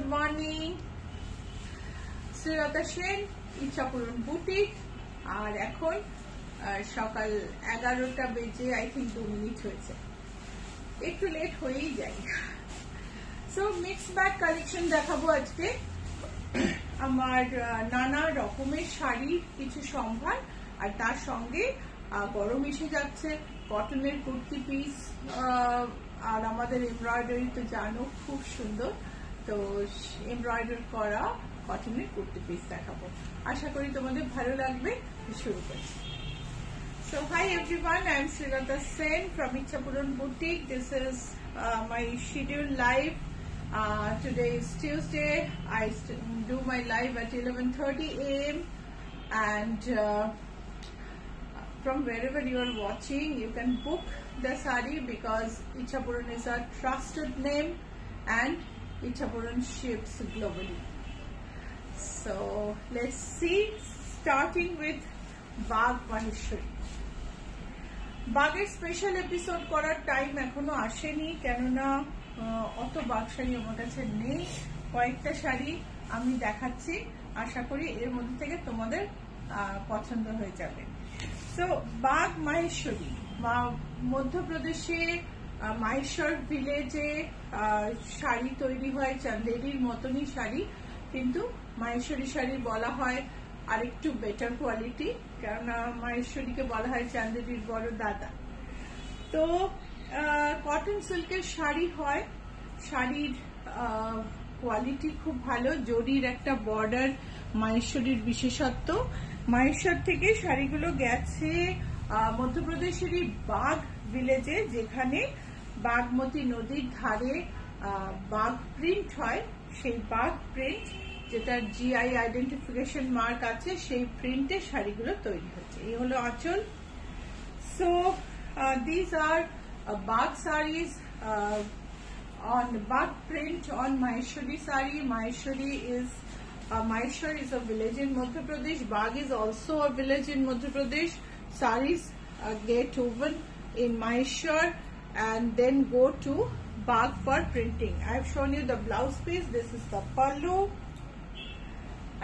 Good morning Shreya Sen Ichhapuran boutique और एखन सकाल 11टा बेजे आई थिंक 2 मिनट होयेछे एक लेट हो ही जाए सो मिक्स बैग कलेक्शन देखाबो आज के आमार नाना रकमेर शाड़ीर किछु सम्भार और तार संगे गरम एसे जाच्छे कटनेर कुर्ती पिस और आमादेर एमब्रयडारी तो जानो खूब सुंदर तो एमब्रयडार करा कटनेर कुर्ती पिस देखाबो आशा करी तोमादेर भालो लागबे शुरू करी So hi everyone, I am Shreya Datt from Ichchhapuron boutique. This is my scheduled live. Today is Tuesday. I do my live at 11:30 a.m. and from wherever you are watching, you can book the sari because Ichchhapuron is a trusted name and Ichchhapuron ships globally. So let's see. Starting with Bagh Maheshwari. बागের special episode करार time एखोनो आसेनी केनना अत बाग शाड़ी आमार काछे नेई कयेकटा शाड़ी आमी देखाच्छि आशा करी एर मध्य थेके तोमादेर पछन्द हये जाबे सो बाग माहेश्वरी मध्य प्रदेशे माहेश्वर भिलेजे शाड़ी तैरी हय चांदेरीर मतोनी शाड़ी किन्तु माहेश्वरी शाड़ी बला हय और एक बेटर क्वालिटी क्योंकि माहेश्वरी के बला है चांदेरी बड़ो दादा तो कटन सिल्कर शाड़ी है शाड़ी क्वालिटी खूब भालो जोड़ीर एक बॉर्डर माहेश्वरी विशेषत्व माहेश्वर थेके शाड़ीगुलो गेछे मध्य प्रदेशेर बाघ विलेजे जेखाने बागमती नदीर धारे बाघ प्रिंट हय सेई बाघ प्रिंट जेटा जी आई आइडेंटिफिकेशन मार्क आछे सेई प्रिंटे शाड़ीगुलो तैरी होच्छे ए हलो आंचल so these are Bagh saris on Bagh print on Maheshwari sari Maheshwar is a village in Madhya Pradesh Bagh is also a village in Madhya Pradesh saris get woven in Maheshwar and then go to Bagh for printing I have shown you the blouse piece this is the pallu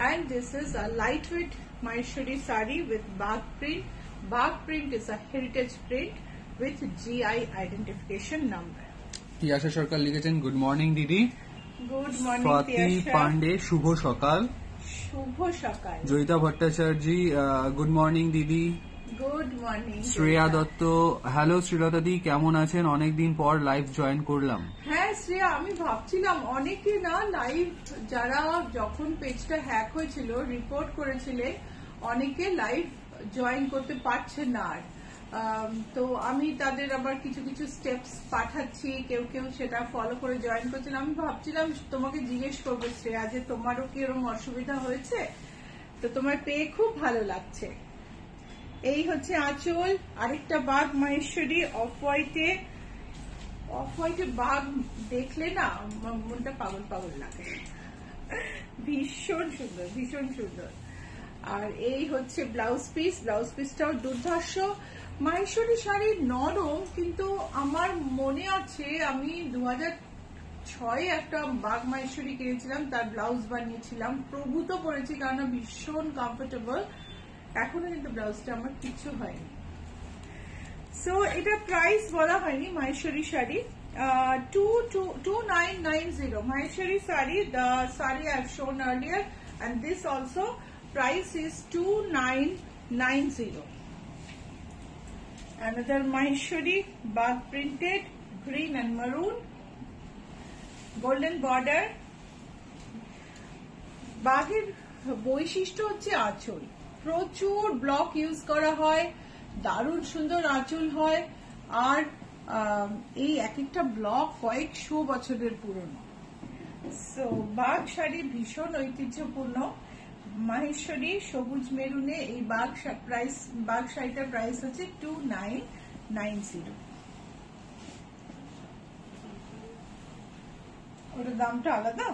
And this is a lightweight Maheshwari sari with Bagh print. Bagh print is a heritage print with GI identification number. Tiyasha Sarkar likhechen good morning Didi. Good morning Tiyasha. Parvati Pande Shubho Sakal. Shubho Sakal. Joyita Bhattacharya good morning Didi. Good morning. Shreya Datt hello Shreya Di kemon achen onek din por live join korlam. Shreya भावছিলাম অনেকে না live যারা যখন পেজটা hack হয়েছিল report করেছিলে অনেকে live join করতে পারছে না তো আমি তাদের আবার কিছু কিছু স্টেপস পাঠাচ্ছি কেউ কেউ সেটা ফলো করে জয়েন করছেন আমি ভাবছিলাম তোমাকে জিজ্ঞেস করব শ্রেয়া যে তোমারও কি এরকম অসুবিধা হয়েছে তো তোমার পেয়ে খুব ভালো লাগছে এই হচ্ছে আঁচল আরেকটা বাঘ মাহেশ্বরী অফ হোয়াইটে ऑफ व्हाइट बाघ देखले ना मन पागल पागल लागे भीषण सुंदर भीषण सुंदर और এই হচ্ছে ব্লাউজ পিসটাও দুর্ধর্ষ মাহেশ্বরী শাড়ি নরম কিন্তু আমার মনে আছে আমি 2006 একটা বাঘ মাহেশ্বরী কিনেছিলাম তার ব্লাউজ বানিয়েছিলাম প্রভূত পরেছি কারণ ভীষণ কমফোর্টেবল এখনো কিন্তু ব্লাউজটা আমার কিছু হয়নি सो এটা প্রাইস বলা হয়নি Maheshwari sari 22990 Maheshwari sari the sari I have shown earlier and this also price is 2990 another maheshwari bagh printed green and maroon golden border বাঘের বৈশিষ্ট্য হচ্ছে আঁচল প্রচুর ব্লক ইউজ করা হয় दारुण सुंदर आँचल है और एक ब्लक कयेक शो बछरेर पुरानो सो बाघ शाड़ी भीषण ऐतिह्यपूर्ण माहेश्वरी सबुज मेरुने बाघ शाड़ीटार प्राइस होच्छे 2990 ओर दामटा आलादा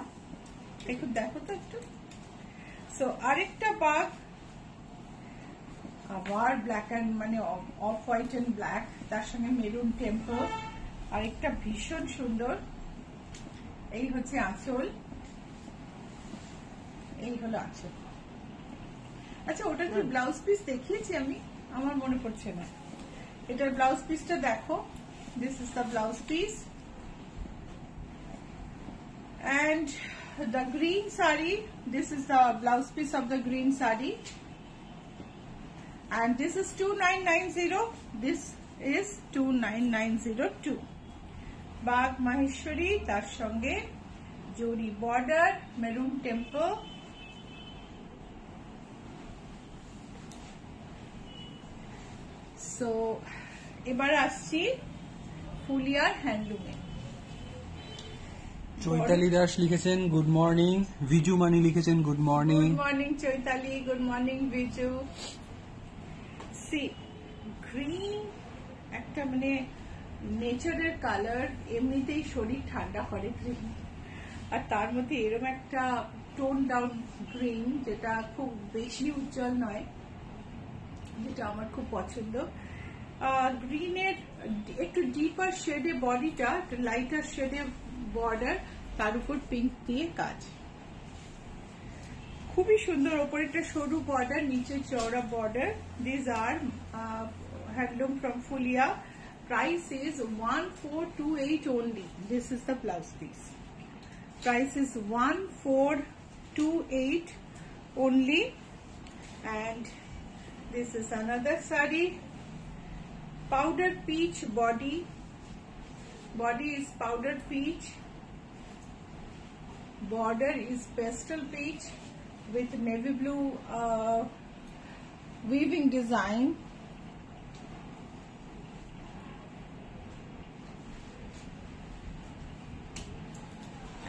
एकटु देखो तो एकटु सो आरेकटा बाघ आबार ब्लैक एंड माने ऑफ व्हाइट एंड ब्लैक तार संगे मेरुन टेम्पल और एक भीषण सुंदर आँचल এই হলো আঁচল। আচ্ছা ওটা কি ব্লাউজ পিস দেখিয়েছি আমি? আমার মনে পড়ছে না। এটার ব্লাউজ পিসটা দেখো, this is the blouse piece and the green sari, this is the blouse piece of the green sari and this is 2990, this is 29902 Bagh Maheshwari tar sange jori border maroon temple so ebar aschi fulia handloom। Chaitali Das লিখেছেন good morning, Biju Mani লিখেছেন good morning. Good morning Chaitali, good morning Biju. Sea green একটা মানে নেচারের colour, এমনিতেই শরীর ঠান্ডা করে green, আর তার মধ্যে এরকম একটা টোন ডাউন গ্রিন যেটা খুব বেশি উজ্জ্বল নয়, যেটা আমার খুব পছন্দ। গ্রিনের একটু ডিপার শেডে বডিটা, লাইটার শেডে বর্ডার, তার উপর পিঙ্ক দিয়ে কাজ, খুবই সুন্দর। ওপরেটা সরু বর্ডার, নিচে চওড়া border. This are handloom from Phulia, price is 1428 only, this is the blouse piece, price is 1428 only and this is another sari, powder peach body, body is powdered peach, border is pastel peach with navy blue weaving design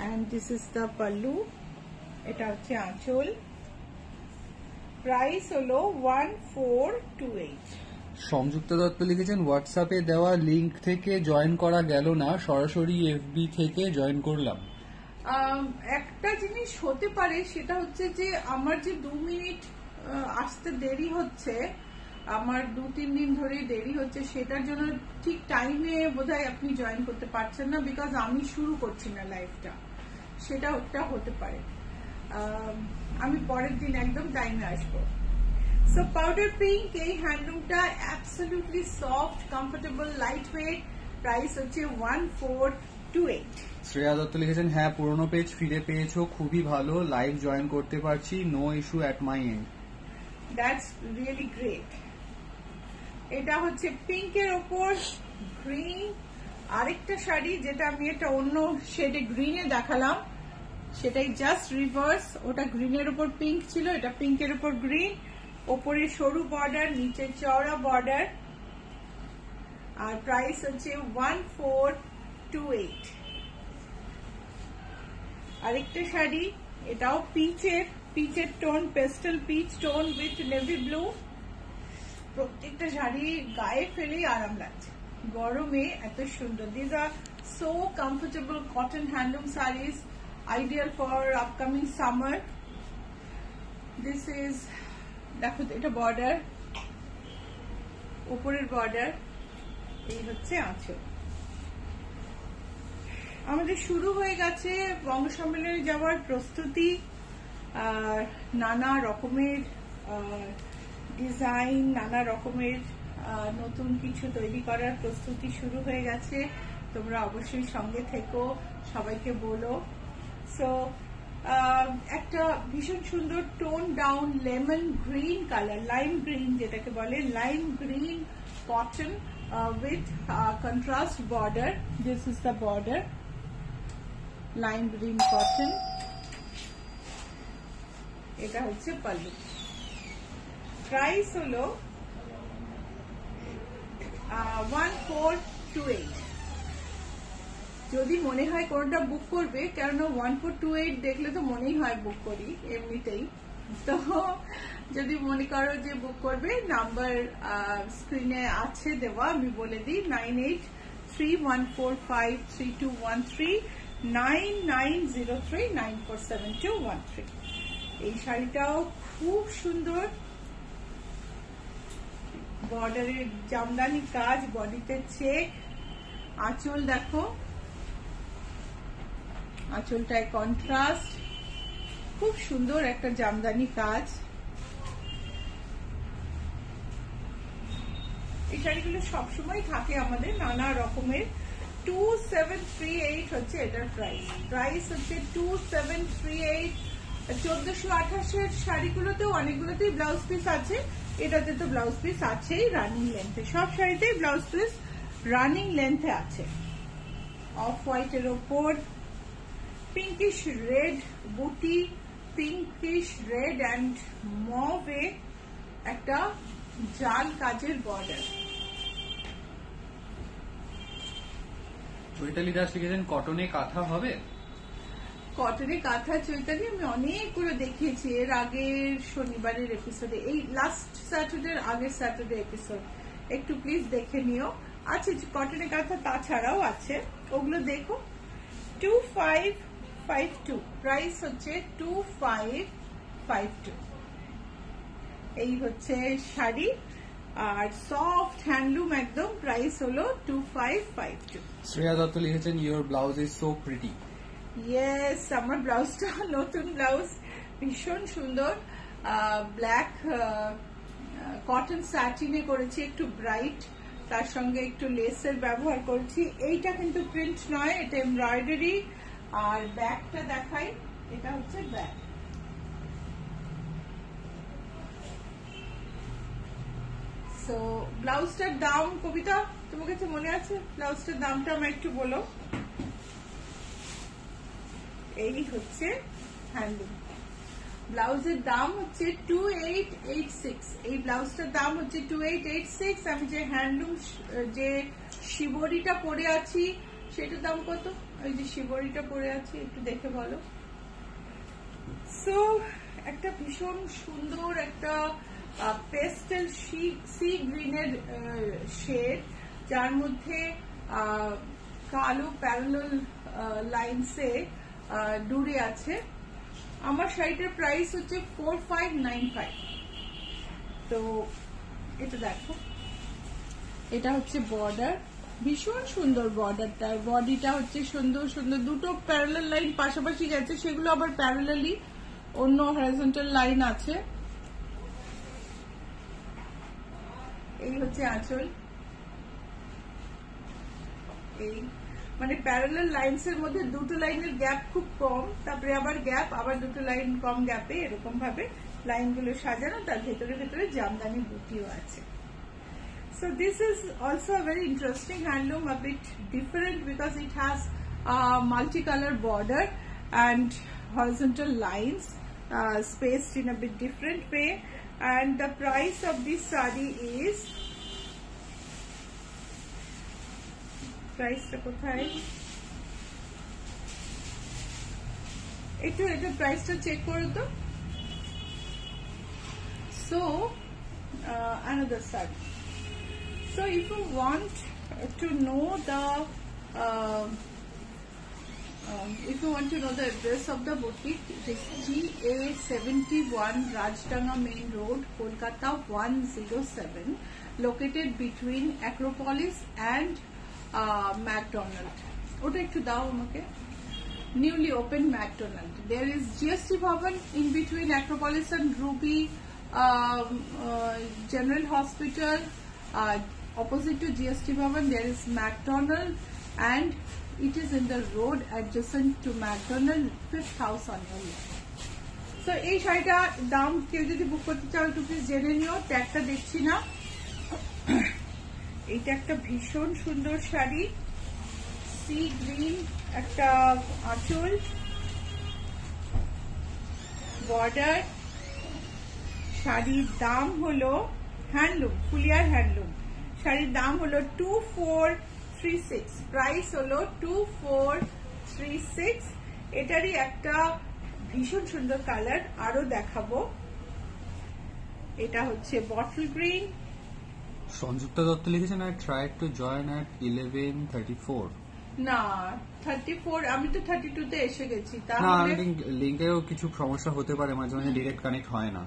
and this is the pallu, eta hocche anchol, price holo 1428। Sanjukta Dutta লিখেছেন হোয়াটসঅ্যাপে দেওয়া link থেকে join করা গেল না, সরাসরি FB থেকে join করলাম। একটা জিনিস হতে পারে, সেটা হচ্ছে যে আমার যে 2 মিনিট আসতে দেরি হচ্ছে, আমার 2-3 দিন ধরে দেরি হচ্ছে, সেটার জন্য ঠিক টাইমে বোধহয় আপনি জয়েন করতে পারছেন না, বিকজ আমি শুরু করছি না লাইভটা, সেটা একটা হতে পারে। আমি পরের দিন একদম টাইমে আসবো। So powder pink ei handloom ta absolutely soft, comfortable, lightweight, price hocche 1428। Shreya Datt likhechen ha purono page fire peyecho, khubi bhalo, live join korte parchi, no issue at my end, that's really great। Eta hocche pink er upor green, arekta shari jeta ami eta onno shade green e dekhalam, setai just reverse, ota green er upor pink chilo, eta pink er upor green, উপরে সরু border, নিচে চওড়া border আর price হচ্ছে 1428। আরেকটা শাড়ি, এটাও পিচের, পিচের tone, pastel peach tone with navy blue. প্রত্যেকটা শাড়ি গায়ে ফেলেই আরাম লাগছে গরমে, এত সুন্দর। This are so comfortable cotton handloom saris, ideal for upcoming summer. This is দেখো এটা বর্ডার, উপরের বর্ডার, এই হচ্ছে আঁচল। আমাদের শুরু হয়ে গেছে বঙ্গ সম্মেলনে যাওয়ার প্রস্তুতি, আর নানা রকমের ডিজাইন, নানা রকমের নতুন কিছু তৈরি করার প্রস্তুতি শুরু হয়ে গেছে। তোমরা অবশ্যই সঙ্গে থেকো, সবাইকে বলো। সো একটা ভীষণ সুন্দর tone down lemon green colour, lime green যেটাকে বলে, lime green cotton with contrast border. This is the border, lime green cotton, এটা হচ্ছে পাল্লু। প্রাইস হলো 1428। যদি মনে হয় কোনটা বুক করবে, কেননা 1428 দেখলে তো মনেই হয় বুক করি এমনিতেই, তো যদি মনে করো যে বুক করবে, নাম্বার স্ক্রিনে আছে দেওয়া, আমি বলে দিই 9831453213 9903947213। এই শাড়িটাও খুব সুন্দর, বর্ডারের জামদানি কাজ, বডিতে চেক, আঁচল দেখো, আঁচলটায় কন্ট্রাস্ট, खूब सुंदर एक जामदानी काज শাড়িগুলো सब समय থাকে আমাদের নানা রকমের 2738 হচ্ছে এটার প্রাইস হচ্ছে 2738 1428 এর শাড়িগুলোতে অনেকগুলোতেই ব্লাউজ পিস আছে এটাতে তো ব্লাউজ পিস আছেই রানিং লেন্থে সব শাড়িতেই ব্লাউজ পিস রানিং লেন্থে আছে অফ হোয়াইট এর উপর পিঙ্কিশ রেড বুটি পিঙ্কিশ রেড এন্ড মভ এ একটা জাল কাজের বর্ডার চৈতালি দাস লিখেছেন কটনে কাঁথা হবে কটনে কাঁথা চৈতালি আমি অনেকগুলো দেখিয়েছি এর আগের শনিবারের এপিসোডে এই লাস্ট স্যাটারডের আগের স্যাটারডে এপিসোড একটু প্লিজ দেখে নিও আচ্ছা কটনে কাঁথা তাছাড়াও আছে ওগুলো দেখো 2552 প্রাইস হচ্ছে 2552 এই হচ্ছে শাড়ি আর সফট হ্যান্ডলুম একদম প্রাইস হলো 2552 শ্রেয়া দত্ত লিখেছেন your blouse is so pretty yes আমার ব্লাউজটা নতুন ব্লাউজ ভীষণ সুন্দর ব্ল্যাক কটন স্যাটিনে করেছি একটু ব্রাইট তার সঙ্গে একটু লেসের ব্যবহার করছি এইটা কিন্তু প্রিন্ট নয় এটা এমব্রয়ডারি আর ব্যাকটা দেখাই এটা হচ্ছে ব্যাক তো ব্লাউজটার দাম কবিতা তোমার কাছে মনে আছে ব্লাউজটার দামটা আমাকে একটু বলো এই হচ্ছে হ্যান্ডলুম ব্লাউজের দাম হচ্ছে 2886 এই ব্লাউজটার দাম হচ্ছে 2886 আমি যে হ্যান্ডলুম যে শিবরিটা পরে আছি সেটার দাম কত ওই যে শিবরিটা পরে আছি একটু দেখে বলো সো একটা ভীষণ সুন্দর একটা পেস্টেল সি গ্রিনের শেড যার মধ্যে কালো প্যারালাল লাইনসে ডুরে আছে আমার শাড়িটার প্রাইস হচ্ছে 4595 তো এটা দেখো এটা হচ্ছে বর্ডার ভীষণ সুন্দর বর্ডারটার বডিটা হচ্ছে সুন্দর সুন্দর দুটো প্যারালাল লাইন পাশাপাশি গেছে সেগুলো আবার প্যারালালি অন্য হরাইজন্টাল লাইন আছে এই হচ্ছে আঁচল এই মানে প্যারালাল লাইনস এর মধ্যে দুটো লাইনের গ্যাপ খুব কম তারপরে আবার গ্যাপ আবার দুটো লাইন কম গ্যাপে এরকম ভাবে লাইনগুলো সাজানো তার ভেতরে ভেতরে জামদানি বুটিও আছে so this is also a very interesting handloom a bit different because it has multi colour border and horizontal lines spaced in a bit different way and the price of this sari is price ta kothay eta price ta check koro to so another sari so if you want to know the if you want to know the address of the boutique, it is GA71 Rajdanga Main Road, Kolkata 107, located between Acropolis and McDonald. Ota ektu dao amake. Newly opened McDonald. There is GST Bhavan in between Acropolis and Ruby General Hospital. Opposite to GST Bhavan, there is McDonald and it is in the road adjacent to McDonald 5th house on your left so ei shari ta dam keu jodi book korte chao to please jene niyo tag ta dekchi na eta ekta bhishon sundor shari sea green ekta achol border shari dam holo handloom full year handloom shari dam holo 2436 price হলো 2436 এটারই একটা ভীষণ সুন্দর colour আরো দেখাবো এটা হচ্ছে bottle green Sanjukta Dutta লিখেছেন I tried to join at 11:34 না 34 আমি তো 32 তে এসে গেছি তাহলে লিংকেও কিছু সমস্যা হতে পারে মাঝে মাঝে ডাইরেক্ট কানেক্ট হয় না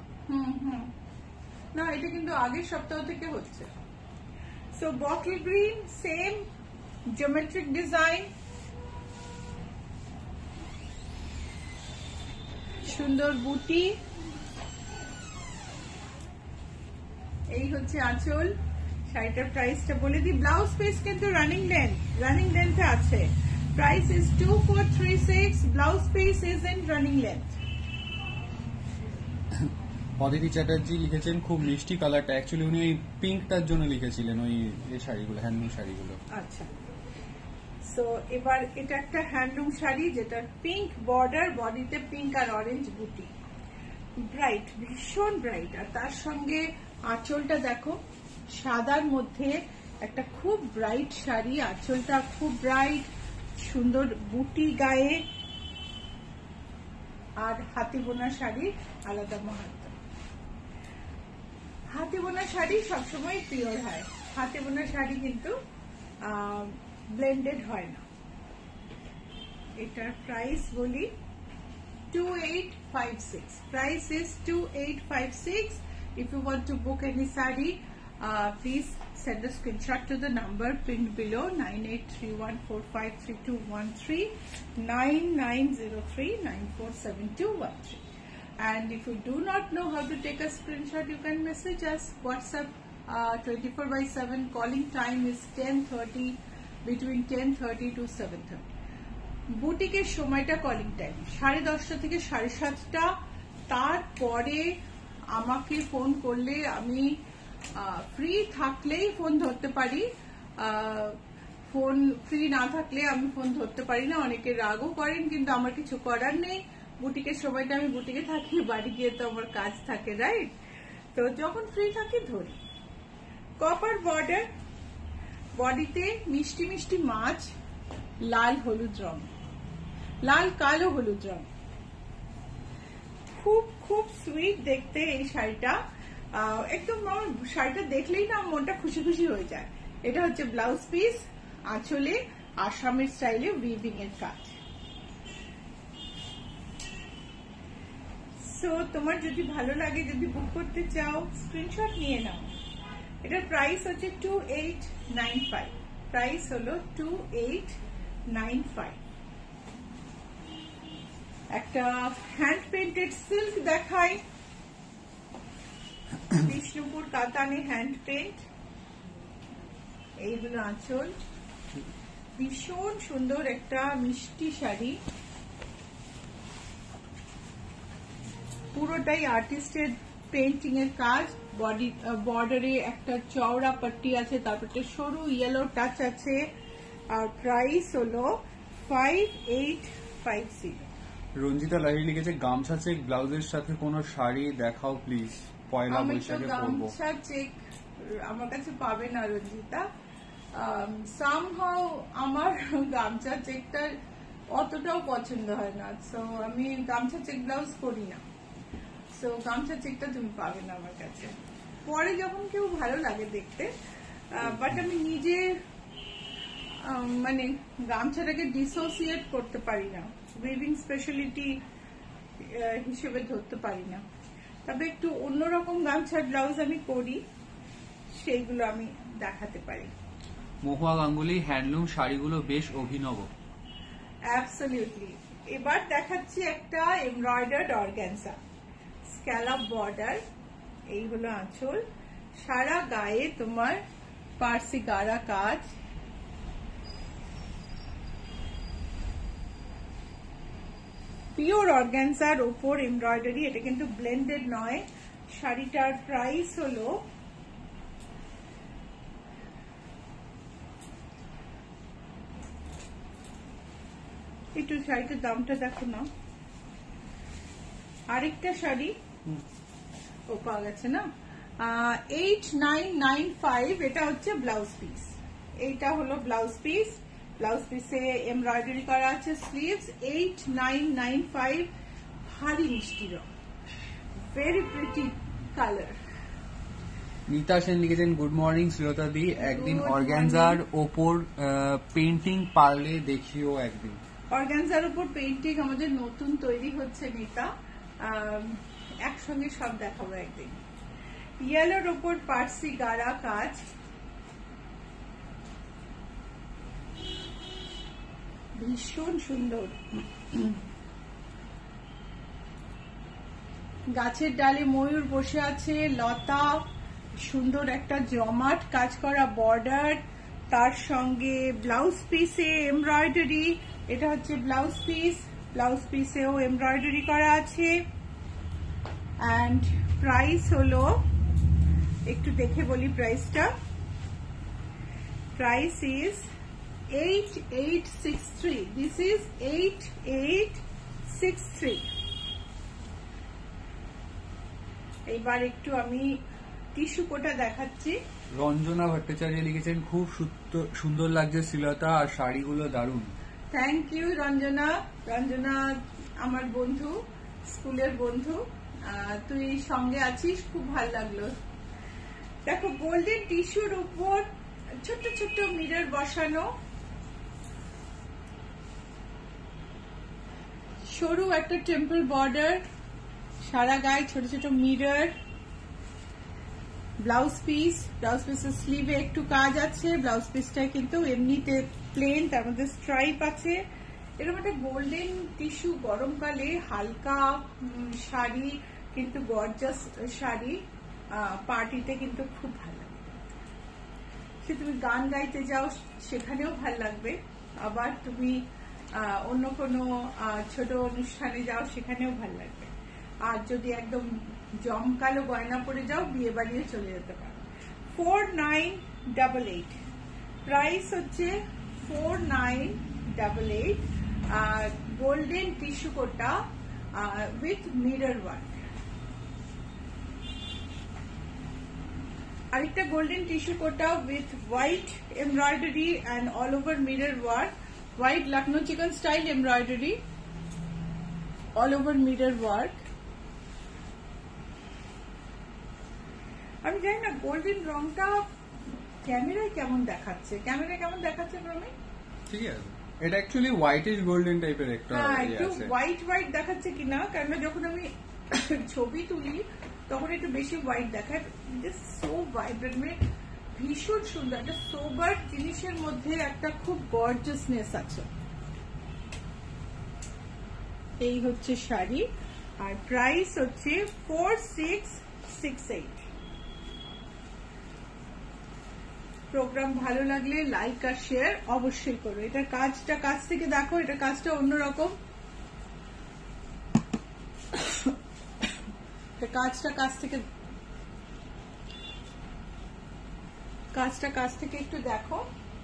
না এটা কিন্তু আগের সপ্তাহ থেকে হচ্ছে So bottle green, same geometric design. सुंदर बुटी आँचल शाড়িটার প্রাইসটা বলে দি ব্লাউজ পিস কিন্তু রানিং লেন্থে আছে price is 2436 blouse piece is in running length Aditi Chatterjee লিখেছেন খুব মিষ্টি কালারটা एक्चुअली উনি এই পিঙ্কটার জন্য লিখেছিলেন ওই এই শাড়িগুলো হ্যান্ডলুম শাড়িগুলো আচ্ছা সো এবার এটা একটা হ্যান্ডলুম শাড়ি যেটা পিঙ্ক বর্ডার বডিতে পিঙ্ক আর অরেঞ্জ বুটি ব্রাইট ভীষণ ব্রাইট আর তার সঙ্গে আঁচলটা দেখো সাদার মধ্যে একটা খুব ব্রাইট শাড়ি আঁচলটা খুব ব্রাইট সুন্দর বুটি গায়ে আর হাতে বোনা শাড়ি আলাদা মাহাত্ম্য হাতে বোনা শাড়ি সবসময় পিওর হয় হাতে বোনা শাড়ি কিন্তু ব্লেন্ডেড হয় না এটার প্রাইস বলি 2856 price is 2856 If you want to book any sari, please send a screenshot to the number pinned below 9831453213 9903947213. And if you do not know how to take a screenshot, you can message us. WhatsApp 24/7 calling time is 10:30 between 10:30 to 7:30. বুটিকের সময়টা calling time 10:30 থেকে 7:30 তারপরে আমাকে phone করলে আমি free থাকলেই phone ধরতে পারি ফোন ফ্রি না থাকলে আমি ফোন ধরতে পারি না অনেকে রাগও করেন কিন্তু আমার কিছু করার নেই বুটিকের সময়টা আমি বুটিকে থাকি বাড়ি গিয়ে তো আমার কাজ থাকে রাইট তো যখন ফ্রি থাকি ধরি কপার বর্ডার বডিতে মিষ্টি মিষ্টি মাছ লাল হলুদ রং লাল কালো হলুদ রং खूब खूब स्वीट देखते शाড়িটা एकदम শাড়িটা দেখলেই না মনটা খুশি খুশি হয়ে যায় এটা হচ্ছে ব্লাউজ পিস আঁচলে আসামের স্টাইলে উইভিং এর কাজ সো তোমার যদি ভালো লাগে যদি বুক করতে চাও স্ক্রিনশট নিয়ে নাও এটার প্রাইস হচ্ছে 2895 প্রাইস হলো 2895 একটা হ্যান্ড পেন্টেড সিল্ক দেখাই বিষ্ণুপুর কাতানে হ্যান্ড পেন্ট এইগুলো আঁচল ভীষণ সুন্দর একটা মিষ্টি শাড়ি পুরোটাই আর্টিস্টের পেন্টিং এর কাজ বডি বর্ডারে একটা চওড়া পট্টি আছে তারপরে সরু ইয়েলো টাচ আছে আর প্রাইস হলো 5850 রঞ্জিতা লাহি লিখেছে গামছা চেক ব্লাউজের সাথে কোন শাড়ি দেখাও প্লিজ পয়লা বৈশাখে পরব গামছা চেক আমার কাছে পাবে না রঞ্জিতা সামহাউ আমার গামছা চেকটা অতটাও পছন্দ হয় না সো আমি গামছা চেক ব্লাউজ করি না সো গামছা চেকটা তুমি পাবে না আমার কাছে পরে যখন কেউ ভালো লাগে দেখতে বাট আমি নিজে মানে গামছাটাকে ডিসোসিয়েট করতে পারি না উইভিং স্পেশালিটি হিসেবে ধরতে পারি না তবে একটু অন্যরকম গামছার ব্লাউজ আমি করি সেইগুলো আমি দেখাতে পারি মহুয়া গাঙ্গুলি হ্যান্ডলুম শাড়িগুলো বেশ অভিনব অ্যাবসলিউটলি এবার দেখাচ্ছি একটা এমব্রয়ডার্ড অর্গানজা স্ক্যালপ বর্ডার এইগুলো আঁচল সারা গায়ে তোমার পার্সি গাড়া কাজ পিওর অর্গানজার উপর এমব্রয়ডারি এটা কিন্তু ব্লেন্ডেড নয় শাড়িটার প্রাইস হলো 200 দামটা দেখো না আরেকটা শাড়ি ও পাওয়া গেছে না 8995 এটা হচ্ছে ব্লাউজ পিস এইটা হলো ব্লাউজ পিস ब्लाउज পিসে এমব্রয়ডারি করা আছে স্লিভস 8995 ভারী মিষ্টি রং very pretty colour Nita Sen লিখেছেন গুড মর্নিং শ্রোতা দি একদিন অর্গানজার উপর পেইন্টিং পারলে দেখিও একদিন অর্গানজার উপর পেইন্টিং আমাদের নতুন তৈরি হচ্ছে নীতা একসঙ্গে সব দেখাবো একদিন ইয়েলোর উপর পার্সি গাড়া কাজ ভীষণ সুন্দর গাছের ডালে ময়ূর বসে আছে, লতা, সুন্দর একটা জমাট কাজ করা বর্ডার, তার সঙ্গে ব্লাউজ পিসে এমব্রয়ডারি। এটা হচ্ছে ব্লাউজ পিস, ব্লাউজ পিসেও এমব্রয়ডারি করা আছে। অ্যান্ড প্রাইস হলো, একটু দেখে বলি প্রাইসটা, প্রাইস ইজ 8863। This is 8863। এইবার একটু আমি টিস্যু কোটা দেখাচ্ছি। রঞ্জনা ভট্টাচার্য লিখেছেন, খুব সুন্দর লাগছে শ্রীলতা, আর শাড়িগুলো দারুণ। Thank you Ranjana. রঞ্জনা আমার বন্ধু, স্কুলের বন্ধু, তুই সঙ্গে আছিস, খুব ভালো লাগলো। দেখো গোল্ডেন টিস্যুর উপর ছোট ছোট মিরর বসানো, সরু একটা টেম্পল বর্ডার, সারা গায়ে ছোট ছোট মিরর, ব্লাউজ পিস, ব্লাউজ পিসের স্লিভে একটু কাজ আছে। ব্লাউজ পিসটা কিন্তু এমনিতে প্লেন, তার মধ্যে স্ট্রাইপ আছে। এরকম একটা গোল্ডেন টিস্যু গরমকালে হালকা শাড়ি, কিন্তু গর্জাস শাড়ি, পার্টিতে কিন্তু খুব ভালো লাগবে। সে তুমি গান গাইতে যাও, সেখানেও ভালো লাগবে। আবার তুমি অন্য কোনো ছোট অনুষ্ঠানে যাও, সেখানেও ভালো লাগবে। আর যদি একদম জমকালো গয়না পরে যাও, বিয়ে বাড়িয়ে চলে যেতে পারো। 4988 প্রাইস হচ্ছে 4988। Golden tissue Kota with mirror work. আরেকটা golden tissue Kota with white embroidery and all over mirror work, white Lucknow chikan style embroidery, all over mirror work. আমি জানি না গোল্ডেন রংটা ক্যামেরায় কেমন দেখাচ্ছে, ক্যামেরায় কেমন দেখাচ্ছে প্রমি? ঠিক আছে, এটা অ্যাকচুয়ালি হোয়াইটিশ গোল্ডেন টাইপের একটা, হ্যাঁ একটু হোয়াইট হোয়াইট দেখাচ্ছে কিনা, কারণ যখন আমি ছবি তুলি তখন একটু বেশি হোয়াইট দেখায়। জাস্ট সো ভাইব্রেন্ট, মানে ভীষণ সুন্দর একটা সোবার জিনিসের মধ্যে একটা খুব গর্জিয়াসনেস আছে। এই হচ্ছে শাড়ি, আর প্রাইস হচ্ছে 4668। প্রোগ্রাম ভালো লাগলে লাইক আর শেয়ার অবশ্যই করো। এটার কাজটা কাছ থেকে দেখো, এটার কাজটা অন্যরকম, কাজটা কাছ থেকে একটু দেখো। ভীষণ সুন্দর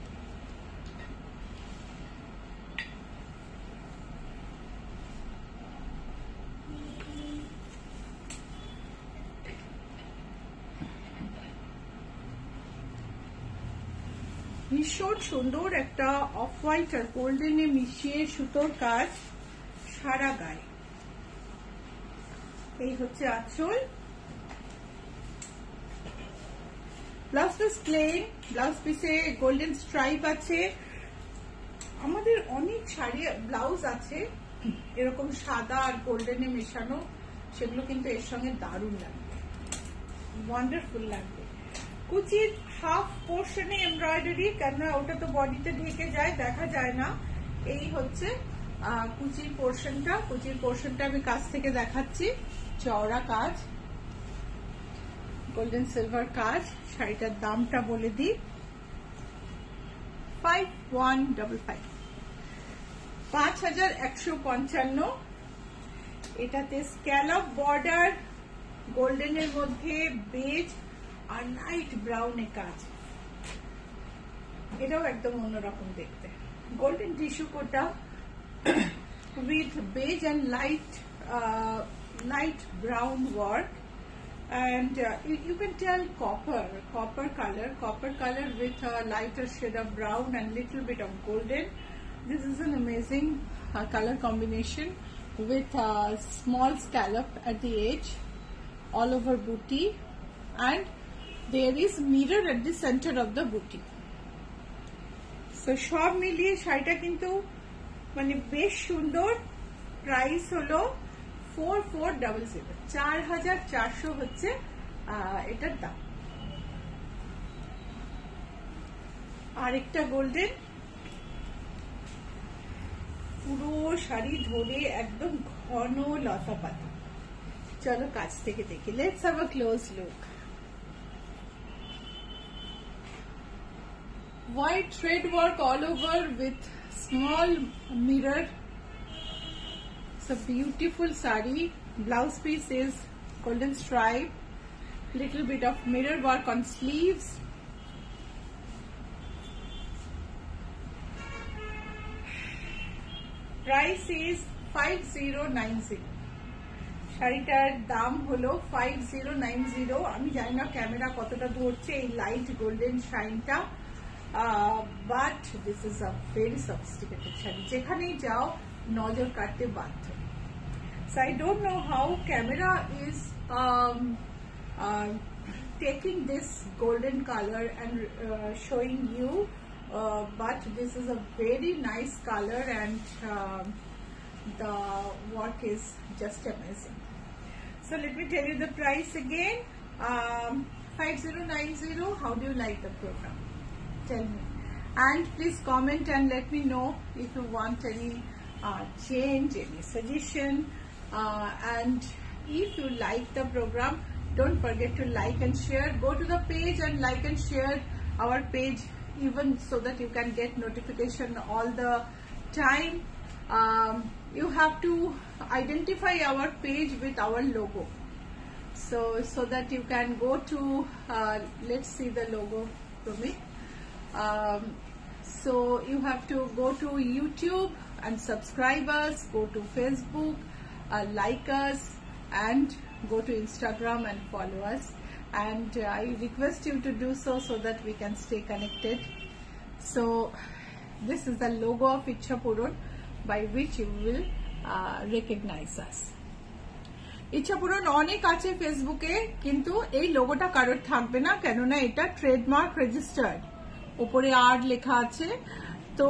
একটা অফ হোয়াইট আর গোল্ডেনে মিশিয়ে সুতোর কাজ সারা গায়ে। এই হচ্ছে আঁচল, ব্লাউজ পিস প্লেন, ব্লাউজ পিসে গোল্ডেন স্ট্রাইপ আছে। আমাদের অনেক শাড়ি ব্লাউজ আছে এরকম সাদা আর গোল্ডেনে মেশানো, সেগুলো কিন্তু এর সঙ্গে দারুণ লাগবে, ওয়ান্ডারফুল লাগবে। কুচির হাফ পোর্শনে এমব্রয়ডারি, কেননা ওটা তো বডিতে ঢেকে যায়, দেখা যায় না। এই হচ্ছে কুচির পোর্শনটা, কুচির পোর্শনটা আমি কাছ থেকে দেখাচ্ছি। চওড়া কাজ, গোল্ডেন সিলভার কাজ। শাড়িটার দামটা বলে দিই, 5155, 5155। এটাতে স্ক্যালপ বর্ডার, গোল্ডেনের মধ্যে বেজ আর লাইট ব্রাউনে কাজ। এটাও একদম অন্যরকম দেখতে। Golden tissue Kota with beige and light brown work, and you can tell copper color with a lighter shade of brown and little bit of golden. This is an amazing color combination with a small scallop at the edge, all over booty, and there is mirror at the center of the booty. So সব মিলিয়ে শাড়িটা কিন্তু মানে বেশ সুন্দর। Price হলো 4400, 4400 হচ্ছে এটার দাম। আরেকটা গোল্ডেন, পুরো শাড়ি ধরে একদম ঘন লতা পাতা, चलो काच থেকে দেখি। Let's have a close look. White thread work all over with small mirror. It's a beautiful saree. Blouse piece is golden stripe. Little bit of mirror work on sleeves. Price is 5090. শাড়িটার দাম হলো 5090। আমি জানি না camera কতটা ধরছে এই light golden শাইনটা, but this is a very sophisticated sari, যেখানেই যাও নজর কাটতে বাধ্য। So I don't know how camera is taking this golden colour and showing you, but this is a very nice colour and the work is just amazing. So let me tell you the price again. 5090. How do you like the program? Tell me, and please comment and let me know if you want any change, any suggestion, and if you like the program, don't forget to like and share. Go to the page and like and share our page, even so that you can get notification all the time. You have to identify our page with our logo, so that you can go to let's see the logo from me. So you have to go to YouTube and subscribe us, go to Facebook, like us, and go to Instagram and follow us, and I request you to do so that we can stay connected. So this is the logo of Ichchhapuron, by which you will recognize us. Ichchhapuron অনেক আছে ফেসবুকে, কিন্তু এই লোগোটা কারোর থাকবে না, কেননা এটা ট্রেডমার্ক রেজিস্টার্ড, উপরে আর লেখা আছে। তো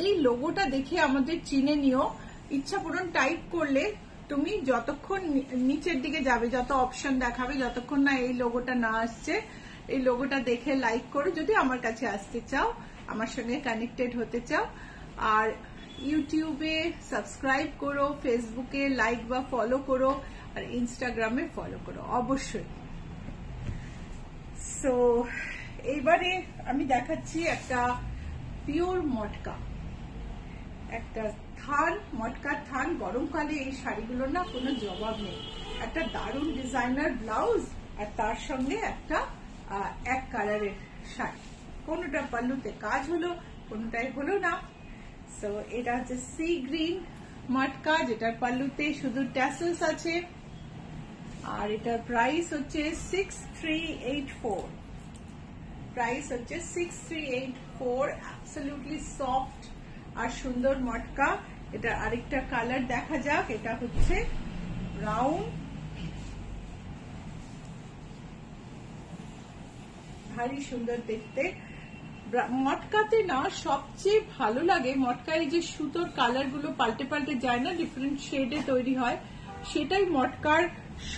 এই লোগোটা দেখে আমাদের চিনে নিও। Ichchhapuron টাইপ করলে তুমি যতক্ষণ নিচের দিকে যাবে, যত অপশন দেখাবে, যতক্ষণ না এই লোগোটা না আসছে, এই লোগোটা দেখে লাইক করো যদি আমার কাছে আসতে চাও, আমার সঙ্গে কানেক্টেড হতে চাও। আর ইউটিউবে সাবস্ক্রাইব করো, ফেসবুকে লাইক বা ফলো করো, আর ইনস্টাগ্রামে ফলো করো অবশ্যই। সো এইবারে আমি দেখাচ্ছি একটা পিওর মটকা, একটা থান, মটকার থান। গরমকালে এই শাড়িগুলোর না কোনো জবাব নেই। একটা দারুণ ডিজাইনার ব্লাউজ আর তার সঙ্গে একটা এক কালারের শাড়ি, কোনোটা পাল্লুতে কাজ হলো, কোনোটাই হলো না। তো এটা হচ্ছে সি গ্রিন মটকা, যেটার পাল্লুতে শুধু ট্যাসেলস আছে, আর এটার প্রাইস হচ্ছে 6384। প্রাইস হচ্ছে 6384। অ্যাবসলিউটলি সফট আর সুন্দর মটকা। এটা আরেকটা কালার দেখা যাক, এটা হচ্ছে ব্রাউন, ভারী সুন্দর দেখতে। মটকাতে না সবচেয়ে ভালো লাগে মটকার এই যে সুতোর কালার গুলো পাল্টে পাল্টে যায় না, ডিফারেন্ট শেডে তৈরি হয়, সেটাই মটকার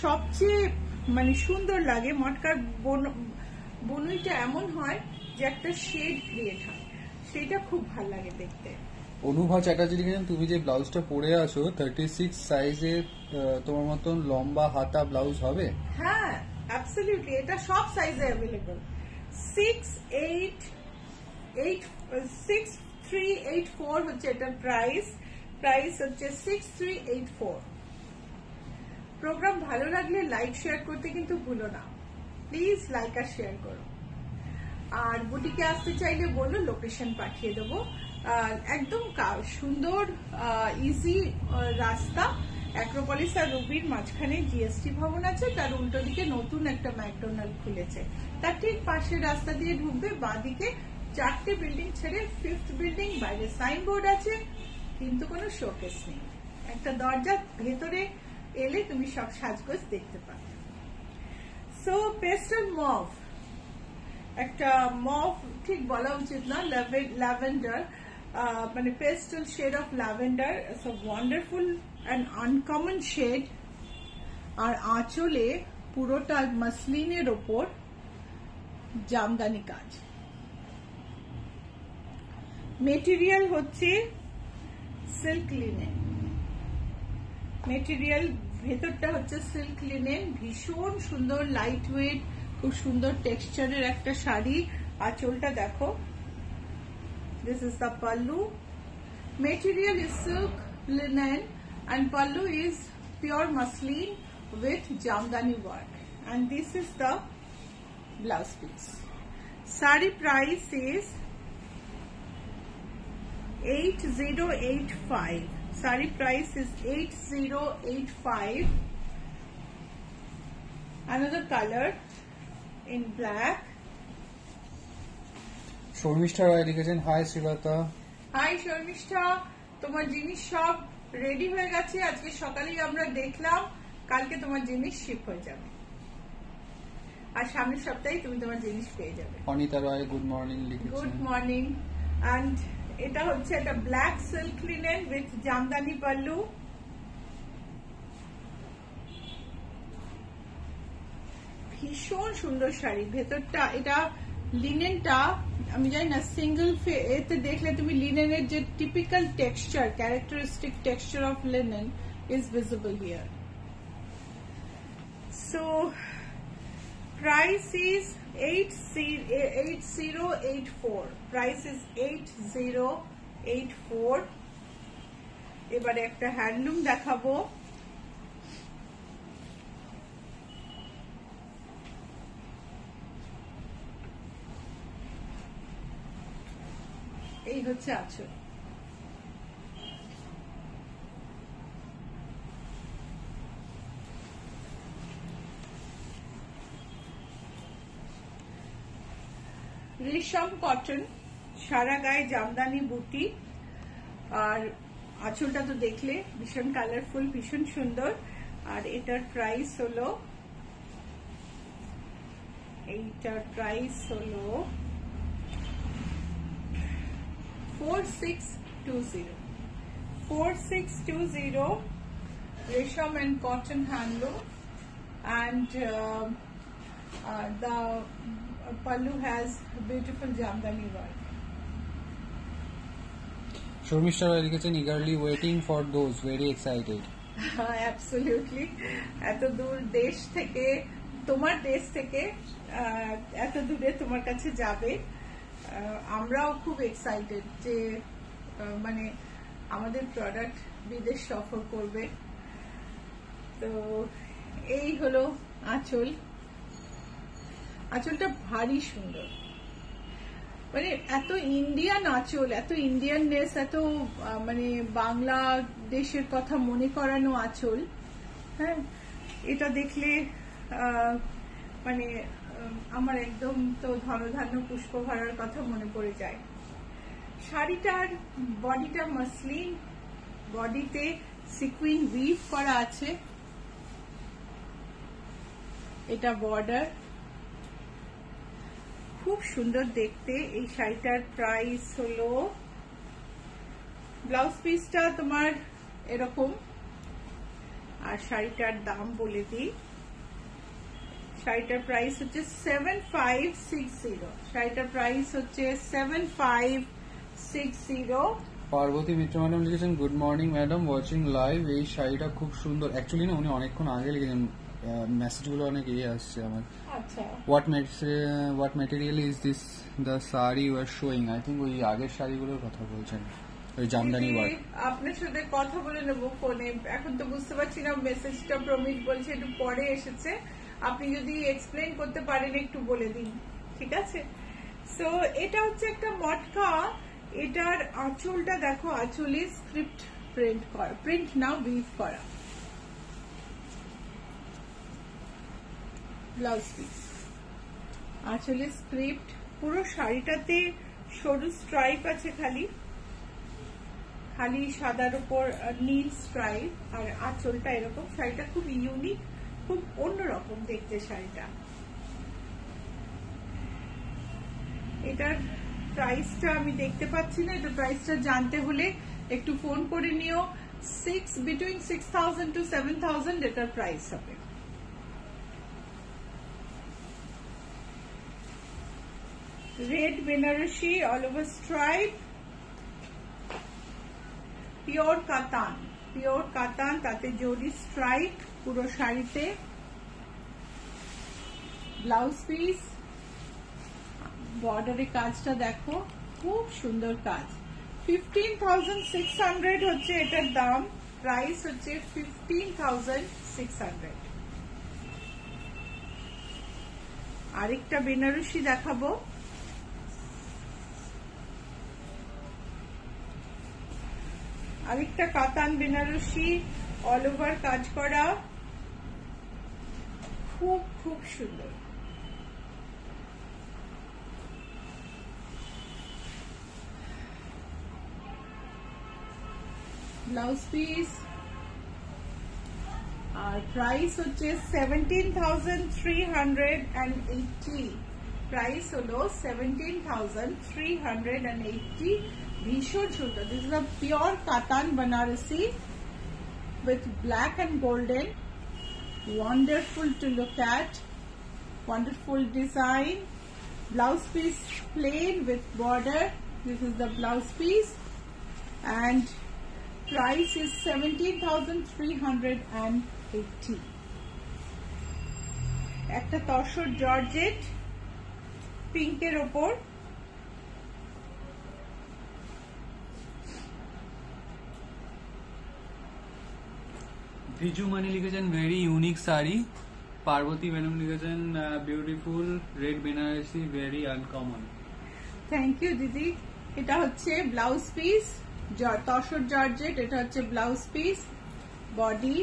সবচেয়ে মানে সুন্দর লাগে। মটকার বুনুইটা এমন হয় যে একটা শেড ক্রিয়েট হয়, সেটা খুব ভালো লাগে দেখতে। অনুভা চ্যাটার্জি লিখেছেন, তুমি যে ব্লাউজটা পরে আছো 36 সাইজের, তোমার মতন লম্বা হাতা ব্লাউজ হবে? হ্যাঁ অ্যাবসলিউটলি, এটা সব সাইজে অ্যাভেলেবল। 6384 হচ্ছে এটার প্রাইস। প্রাইস হচ্ছে 6384। প্রোগ্রাম ভালো লাগলে লাইক শেয়ার করতে কিন্তু ভুলো না, প্লিজ লাইক আর শেয়ার করো। আর বুটিকে আসতে চাইলে বলো, লোকেশন পাঠিয়ে দেবো। একদম সুন্দর ইজি রাস্তা, অ্যাক্রোপলিস আর রুবির মাঝখানে জিএসটি ভবন আছে, তার উল্টো দিকে নতুন একটা ম্যাকডোনাল্ড খুলেছে, তার ঠিক পাশের রাস্তা দিয়ে ঢুকবে, বাঁদিকে চারটে বিল্ডিং ছেড়ে 5th বিল্ডিং, বাইরে সাইনবোর্ড আছে কিন্তু কোনো শোকেস নেই, একটা দরজা, ভেতরে এলে তুমি সব সাজগোজ দেখতে পাবে। সো পেস্টেল মভ, একটা মভ ঠিক বলা উচিত না, ল্যাভেন্ডার, মানে pastel shade of lavender. It's a wonderful and uncommon shade. আর আঁচলে পুরোটা মাসলিনের ওপর জামদানি কাজ। মেটেরিয়াল হচ্ছে সিল্ক লিনেন, মেটেরিয়াল ভেতরটা হচ্ছে সিল্ক লিনেন, ভীষণ সুন্দর লাইট ওয়েট, খুব সুন্দর টেক্সচারের একটা শাড়ি। আঁচলটা দেখো, this is the pallu, material is silk linen and pallu is pure muslin with jamdani work, and this is the blouse piece. Sari price is 8085. Sari price is 8085. Another color in black. Shormishta Rai dikhechen, hi Shilata. Hi Shormishta, tomar jinish shob ready हो गए आज के सकाले देखलाम, कल के तुम्हारे जिनिस ship हो जाए और सामने सप्ताह तुम तुम्हारे जिनिस पे जाओ। Anita Roy good morning, good morning. And এটা হচ্ছে একটা black silk linen with Jamdani pallu. ভীষণ সুন্দর শাড়ি, ভেতরটা এটা লিনেনটা আমি জানি না, সিঙ্গেল এতে দেখলে তুমি লিনেনের যে typical texture, characteristic texture of linen is visible here. So price is 8084. Price is 8084. এবারে একটা হ্যান্ডলুম দেখাবো, এই হচ্ছে আঁচল। রেশম কটন, সারা গায়ে জামদানি বুটি, আর আঁচলটা তো দেখলে ভীষণ কালারফুল, ভীষণ সুন্দর। আর এটার প্রাইস হলো, এইটার প্রাইস হলো 4620, 4620 রেশম and cotton handloom, and the pallu has beautiful jamdani work. Shurmishta Rai dikhechen, eagerly waiting for those, very excited. Absolutely, eto dur desh theke, tomar desh theke eto dure tomar kache jabe, amrao khub excited je mane amader product bidesh safar korbe. To ei holo আঁচল, আঁচলটা ভারী সুন্দর, মানে এত Indian আঁচল, এত Indian dress, এত মানে বাংলাদেশের কথা মনে করানো আঁচল। হ্যাঁ, এটা দেখলে মানে আমার একদম তো ধনধান্য পুষ্প ভরার কথা মনে পড়ে যায়। শাড়িটার বডিটা মসলিন, বডিতে সিকুইন উইভ করা আছে, এটা বর্ডার, খুব সুন্দর দেখতে। এই শাড়িটার প্রাইস হলো, ব্লাউজ পিসটা তোমার এরকম, আর শাড়িটার দাম বলে দিই, শাড়িটার প্রাইস হচ্ছে 7560। শাড়িটার প্রাইস হচ্ছে 7560। পার্বতী মিত্র ম্যাডাম লিখেছেন, good morning madam, watching live. এই শাড়িটা খুব সুন্দর, অ্যাকচুয়ালি না উনি অনেকক্ষণ আগে লিখেছেন, মেসেজগুলো অনেক ইয়ে আসছে আমার। আচ্ছা, what material is this the sari you are showing? I think ওই আগের শাড়িগুলোর কথা বলছেন, ওই জামদানি ওয়ার্ক। আপনার সাথে কথা বলে নেবো ফোনে, এখন তো বুঝতে পারছি না, মেসেজটা প্রমিত বলছে একটু পরে এসেছে, আপনি যদি এক্সপ্লেন করতে পারেন একটু বলে দিন, ঠিক আছে? সো এটা হচ্ছে একটা মটকা, এটার আঁচলটা দেখো, আঁচলে স্ক্রিপ্ট প্রিন্ট করা, প্রিন্ট না উইভ করা। ব্লাউজ পিস, আঁচলে স্ক্রিপ্ট, পুরো শাড়িটাতে সরু স্ট্রাইপ আছে, খালি খালি সাদার উপর নীল স্ট্রাইপ, আর আঁচলটা এরকম। শাড়িটা খুব ইউনিক, খুব অন্যরকম দেখতে শাড়িটা। এটার প্রাইসটা আমি দেখতে পাচ্ছি না, এটা প্রাইসটা জানতে হলে একটু ফোন করে নিও। বিটুইন 6000 to 7000 এটার প্রাইস হবে। Red Benareshi all over stripe, pure katan, pure katan ताते जरी स्ट्राइक पुरो शाड़ीते ब्लाउज पिस बॉर्डर काजटा देखो खूब सुंदर काज 15,600 होच्छे एटार दाम प्राइस होच्छे 15,600 आरेकटा बेनारसी देखाबो आরেকটা কাতান বেনারসি অল ওভার কাজ করা খুব খুব সুন্দর ব্লাউজ পিস আর প্রাইস হচ্ছে 17,380 প্রাইস হলো 17,380 भीषण सुंदर this is a pure katan Banarasi with black and golden wonderful to look at wonderful design blouse piece plain with border this is the blouse piece and price is 17,380 একটা tussar georgette পিঙ্কের ওপর बीजू मानी लिखेছেন very unique sari Parvati madam लिखेছেন beautiful red Benarasi very uncommon thank you दीदी এটা হচ্ছে blouse piece tussar georgette এটা হচ্ছে ब्लाउज পিস बॉडी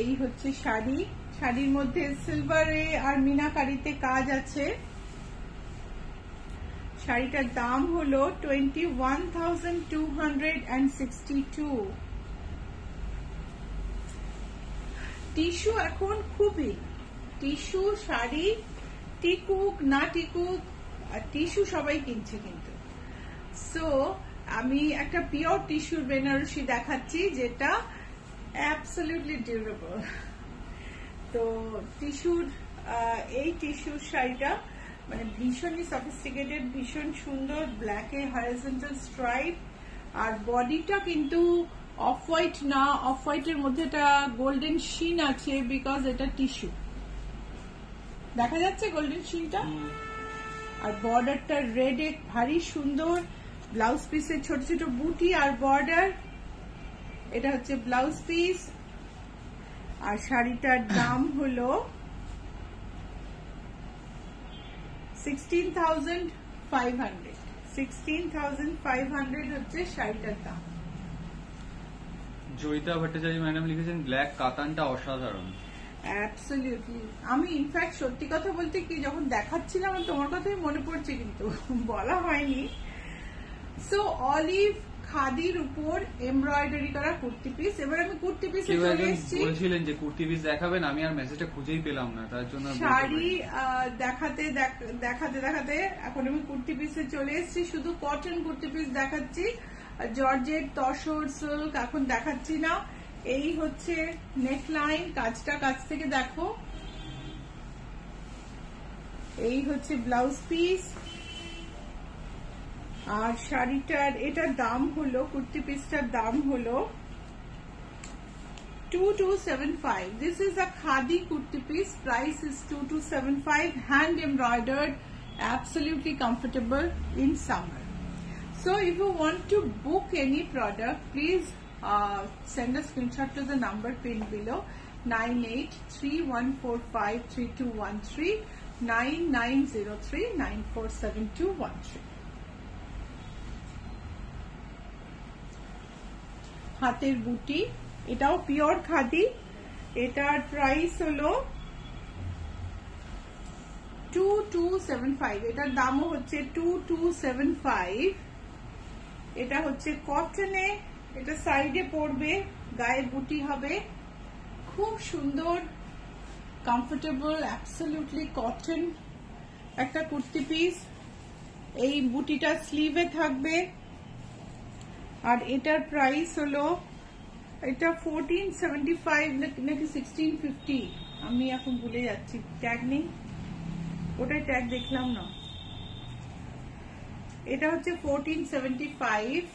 এই হচ্ছে শাড়ি শাড়ির মধ্যে সিলভারে আর মিনাকারিতে কাজ আছে শাড়িটার দাম হলো 21,262 টিস্যু এখন খুবই টিস্যু শাড়ি টিকুক না টিকুক আর টিস্যু সবাই কিনছে কিন্তু সো আমি একটা পিওর টিস্যুর বেনারসি দেখাচ্ছি যেটা অ্যাবসলিউটলি ডিউরেবল তো টিস্যুর এই টিস্যু শাড়িটা মানে ভীষণই সফিস্টিকেটেড ভীষণ সুন্দর ব্ল্যাকে হরাইজন্টাল স্ট্রাইপ আর বডিটা কিন্তু অফ হোয়াইট না অফ হোয়াইটের মধ্যে একটা গোল্ডেন শিন আছে বিকজ এটা টিস্যু দেখা যাচ্ছে গোল্ডেন শিনটা আর বর্ডারটা রেড এ ভারী সুন্দর ব্লাউজ পিসে ছোট ছোট বুটি আর বর্ডার এটা হচ্ছে ব্লাউজ পিস আর শাড়িটার দাম হলো 16,500 16,500 হচ্ছে শাড়িটার দাম জয়িতা ভট্টাচার্য ম্যাডাম লিখেছেন ব্ল্যাক কাতানটা অসাধারণ অ্যাবসলিউটলি আমি ইনফ্যাক্ট সত্যি কথা বলতে কি যখন দেখাচ্ছিলাম তোমার কথাই মনে পড়ছে কিন্তু বলা হয়নি সো অলিভ খাদির উপর এমব্রয়ডারি করা কুর্তি পিস এবার আমি কুর্তি পিসে চলে এসেছি বলছিলেন যে কুর্তি পিস দেখাবেন আমি আর মেসেজটা খুঁজেই পেলাম না তার জন্য শাড়ি দেখাতে এখন আমি কুর্তি পিসে চলে এসেছি শুধু কটন কুর্তি পিস দেখাচ্ছি জর্জেট তসর সিল্ক এখন দেখাচ্ছি না এই হচ্ছে নেকলাইন কাজটা কাছ থেকে দেখো এই হচ্ছে ব্লাউজ পিস আর শাড়িটার এটার দাম হলো কুর্তি পিসটার দাম হলো 2275 this is a khadi kurti piece price is 2275 hand embroidered absolutely comfortable in summer So if you want to book any product, please send a screenshot to the number pinned below 9831453213 9903947213. हाथेर बूटी एटाओ प्योर खादी एटार प्राइस हलो 2275 एटार दामो होच्छे 2275 এটা হচ্ছে কটনে এটা সাইডে পড়বে গায়ে বুটি হবে খুব সুন্দর কমফোর্টেবল অ্যাবসলিউটলি কটন একটা কুর্তি পিস এই বুটিটা স্লিভে থাকবে আর এটার প্রাইস হলো এটা 1475 নাকি 1650 আমি এখন ভুলে যাচ্ছি ট্যাগ নেই ওটা ট্যাগ দেখলাম না এটা হচ্ছে 1475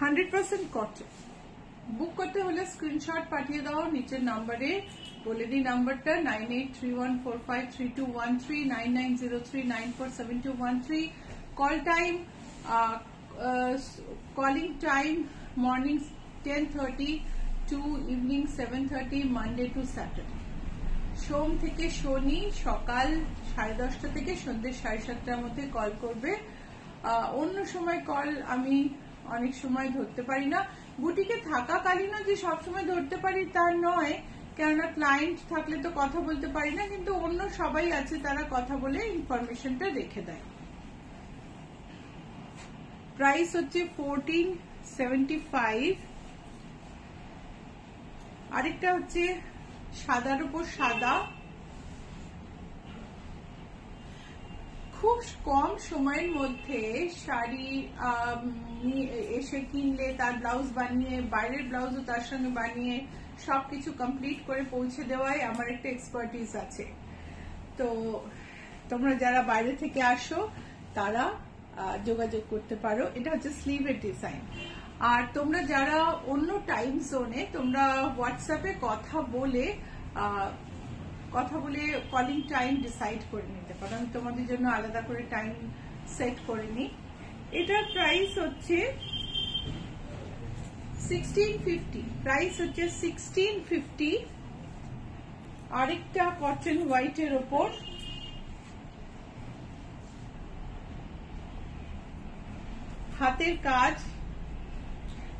100% কটন। বুক করতে হলে স্ক্রিনশট পাঠিয়ে দাও নিচের নম্বরে। বলে দিই নাম্বারটা 9831453213, 9903947213। Call time calling time morning 10:30 to evening 7:30, Monday to Saturday. সোম থেকে শনি সকাল 10:30 থেকে সন্ধ্যে 7:30 মধ্যে কল করবে। অন্য সময় কল আমি অনেক সময় ধরতে পারি না, বুটিকে থাকাকালীনও যে সবসময় ধরতে পারি তার নয়, কেননা ক্লায়েন্ট থাকলে তো কথা বলতে পারি না, কিন্তু অন্য সবাই আছে তারা কথা বলে ইনফরমেশনটা রেখে দেয়। প্রাইস হচ্ছে 1475। আরেকটা হচ্ছে সাদার উপর সাদা, খুব কম সময়ের মধ্যে শাড়ি এসে কিনলে তার ব্লাউজ বানিয়ে, বাইরের ব্লাউজও তার সঙ্গে বানিয়ে সবকিছু কমপ্লিট করে পৌঁছে দেওয়াই আমার একটা এক্সপার্টিস আছে। তো তোমরা যারা বাইরে থেকে আসো তারা যোগাযোগ করতে পারো। এটা হচ্ছে স্লিভের ডিজাইন। আর তোমরা যারা অন্য টাইম জোনে, তোমরা হোয়াটসঅ্যাপে কথা বলে কলিং টাইম ডিসাইড করে নিতে পারো। আমি তোমাদের জন্য আলাদা করে টাইম সেট করে নিই। এটার প্রাইস হচ্ছে 1650। প্রাইস হচ্ছে 1650। আরেকটা কটন হোয়াইট এর উপর, হাতের কাজ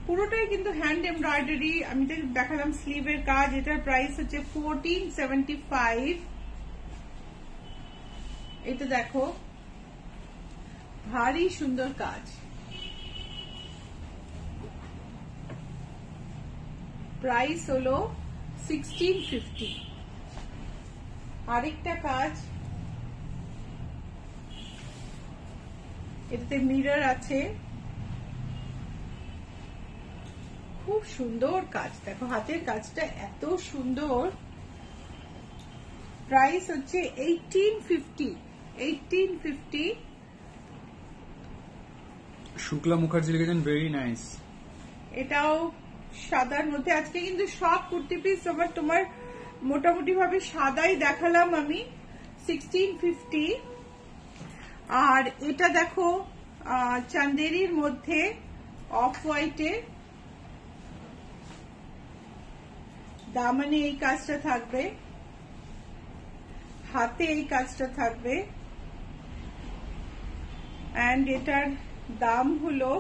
পুরোটাই কিন্তু হ্যান্ড এমব্রয়ডারি। আমি তো দেখালাম স্লিভের কাজ। এটার প্রাইস হচ্ছে 1475। এটা দেখো, ভারী সুন্দর কাজ। প্রাইস হলো 1650। আরেকটা কাজ, এটাতে মিরর আছে, খুব সুন্দর কাজ। দেখো হাতের কাজটা এত সুন্দর। প্রাইস হচ্ছে 1850। শুক্লা মুখার্জি লিখেছেন ভেরি নাইস। এটাও সাদার মধ্যে। আজকে কিন্তু সব কুর্তি পিস তোমার মোটামুটি ভাবে সাদাই দেখালাম আমি। 1650। আর এটা দেখো চান্দেরির মধ্যে অফ হোয়াইটে দামানে এই কাজটা থাকবে, হাতে এই কাজটা থাকবে। এন্ড এটার দাম হলো,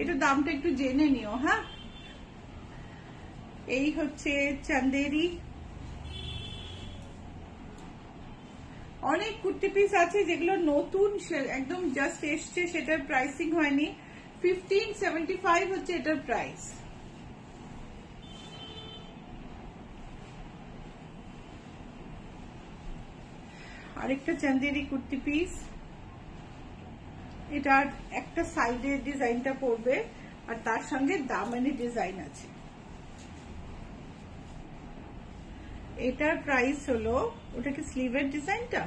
এটা দামটা একটু জেনে নিও হ্যাঁ। এই হচ্ছে চান্দেরি। অনেক কুর্তি পিস আছে যেগুলো নতুন একদম জাস্ট এসছে, সেটার প্রাইসিং হয়নি। 1575 হচ্ছে এটার প্রাইস। আরেকটা চান্দেরি কুর্তি পিস, এটার একটা সাইডের ডিজাইনটা পড়বে আর তার সঙ্গে দামানি ডিজাইন আছে। এটার প্রাইস হলো, ওটা কি স্লিভের ডিজাইনটা?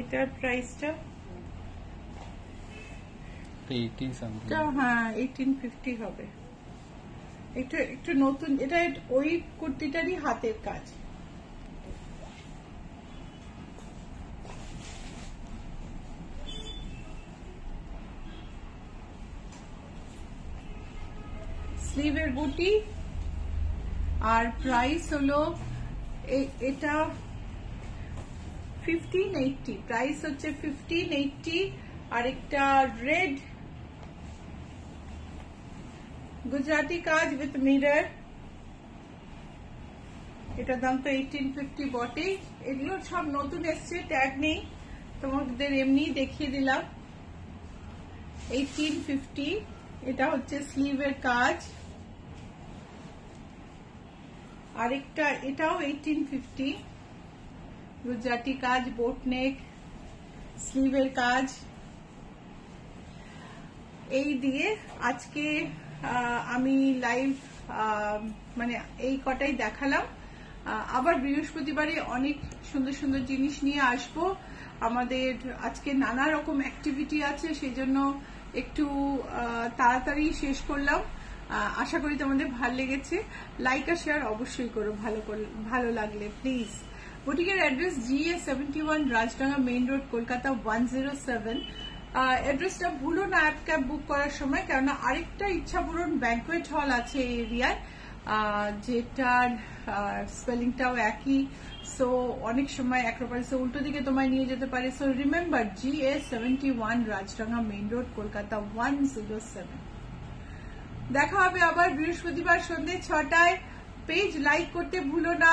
এটার প্রাইসটা 18 সামথিং। হ্যাঁ 1850 হবে। এটা একটু নতুন, এটা ওই কুর্তিটারই হাতের কাজ। স্লিভের বুটি। আর প্রাইস হলো এটা 1580। প্রাইস হচ্ছে 1580। আর একটা রেড গুজরাটি কাজ উইথ মিরর, এটার দাম তো 1850 বটে। এগুলো সব নতুন এসছে, ট্যাগ নেই, তোমাদের এমনি দেখিয়ে দিলাম। 1850। এটা হচ্ছে স্লিভের কাজ। আরেকটা, এটাও 1850, গুজরাটি কাজ, বোটনেক, স্লিভের কাজ। এই দিয়ে আজকে আমি লাইভ মানে এই কটাই দেখালাম। আবার বৃহস্পতিবারে অনেক সুন্দর সুন্দর জিনিস নিয়ে আসব। আমাদের আজকে নানা রকম অ্যাক্টিভিটি আছে, সেজন্য একটু তাড়াতাড়ি শেষ করলাম। আশা করি তোমাদের ভালো লেগেছে। লাইক আর শেয়ার অবশ্যই করো ভালো লাগলে প্লিজ। বুটিকের address GA 71 Rajdanga main road Kolkata 107। অ্যাড্রেসটা ভুলো না অ্যাপ ক্যাব বুক করার সময়, কেননা আরেকটা ইচ্ছাপূরণ ব্যাংকুয়েট হল আছে এই এরিয়ায়, যেটার স্পেলিংটাও একই। সো অনেক সময় অ্যাক্রোপলিসে উল্টো দিকে তোমায় নিয়ে যেতে পারে। So remember GA 71 Rajdanga main road Kolkata 107। দেখা হবে আবার বৃহস্পতিবার সন্ধ্যে 6টায়। পেজ লাইক করতে ভুলো না,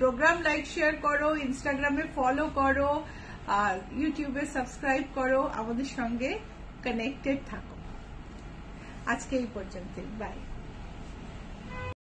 প্রোগ্রাম লাইক শেয়ার করো, ইনস্টাগ্রামে ফলো করো, আর ইউটিউবে সাবস্ক্রাইব করো। আমাদের সঙ্গে কানেক্টেড থাকো। আজকে এই পর্যন্তই, বাই।